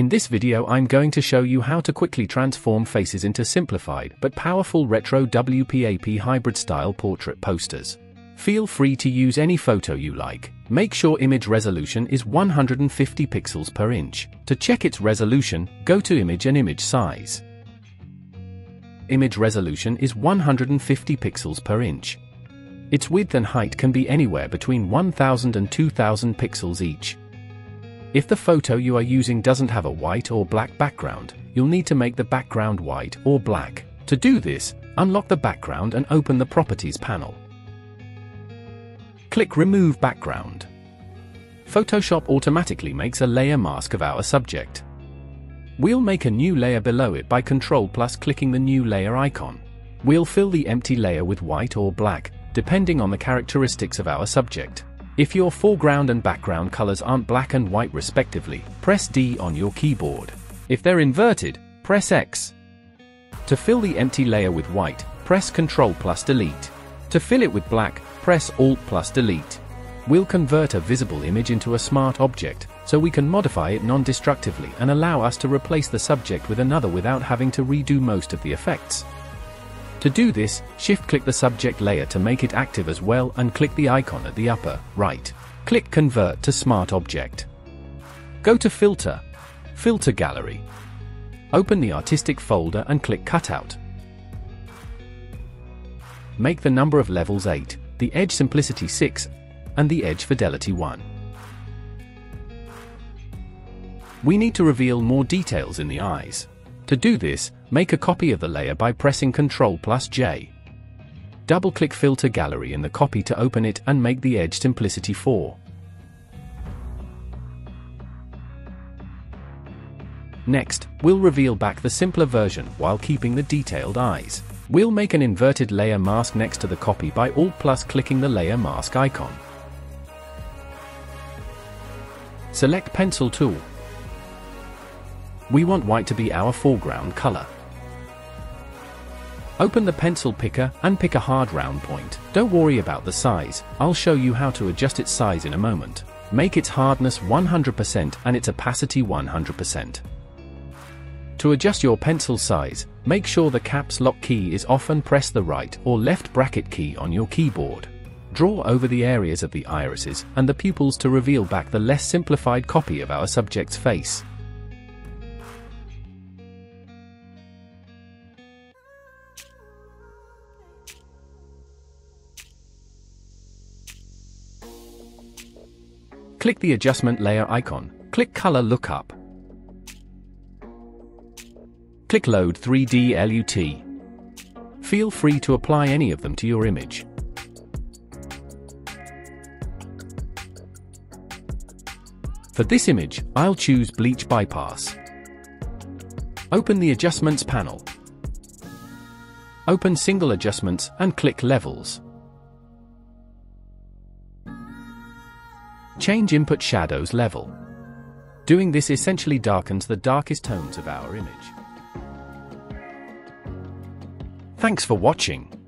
In this video I'm going to show you how to quickly transform faces into simplified but powerful retro WPAP hybrid style portrait posters. Feel free to use any photo you like. Make sure image resolution is 150 pixels per inch. To check its resolution, go to Image and Image Size. Image resolution is 150 pixels per inch. Its width and height can be anywhere between 1000 and 2000 pixels each. If the photo you are using doesn't have a white or black background, you'll need to make the background white or black. To do this, unlock the background and open the Properties panel. Click Remove Background. Photoshop automatically makes a layer mask of our subject. We'll make a new layer below it by Ctrl plus clicking the new layer icon. We'll fill the empty layer with white or black, depending on the characteristics of our subject. If your foreground and background colors aren't black and white respectively, press D on your keyboard. If they're inverted, press X. To fill the empty layer with white, press Ctrl plus Delete. To fill it with black, press Alt plus Delete. We'll convert a visible image into a smart object, so we can modify it non-destructively and allow us to replace the subject with another without having to redo most of the effects. To do this, shift-click the subject layer to make it active as well and click the icon at the upper right. Click Convert to Smart Object. Go to Filter, Filter Gallery. Open the Artistic folder and click Cutout. Make the number of levels 8, the edge simplicity 6, and the edge fidelity 1. We need to reveal more details in the eyes. To do this, make a copy of the layer by pressing Ctrl plus J. Double-click Filter Gallery in the copy to open it and make the edge simplicity 4. Next, we'll reveal back the simpler version while keeping the detailed eyes. We'll make an inverted layer mask next to the copy by Alt plus clicking the layer mask icon. Select Pencil Tool. We want white to be our foreground color. Open the pencil picker and pick a hard round point. Don't worry about the size, I'll show you how to adjust its size in a moment. Make its hardness 100% and its opacity 100%. To adjust your pencil size, make sure the caps lock key is off and press the right or left bracket key on your keyboard. Draw over the areas of the irises and the pupils to reveal back the less simplified copy of our subject's face. Click the adjustment layer icon, click Color Lookup. Click Load 3D LUT. Feel free to apply any of them to your image. For this image, I'll choose Bleach Bypass. Open the Adjustments panel. Open Single Adjustments and click Levels. Change Input Shadows Level. Doing this essentially darkens the darkest tones of our image. Thanks for watching.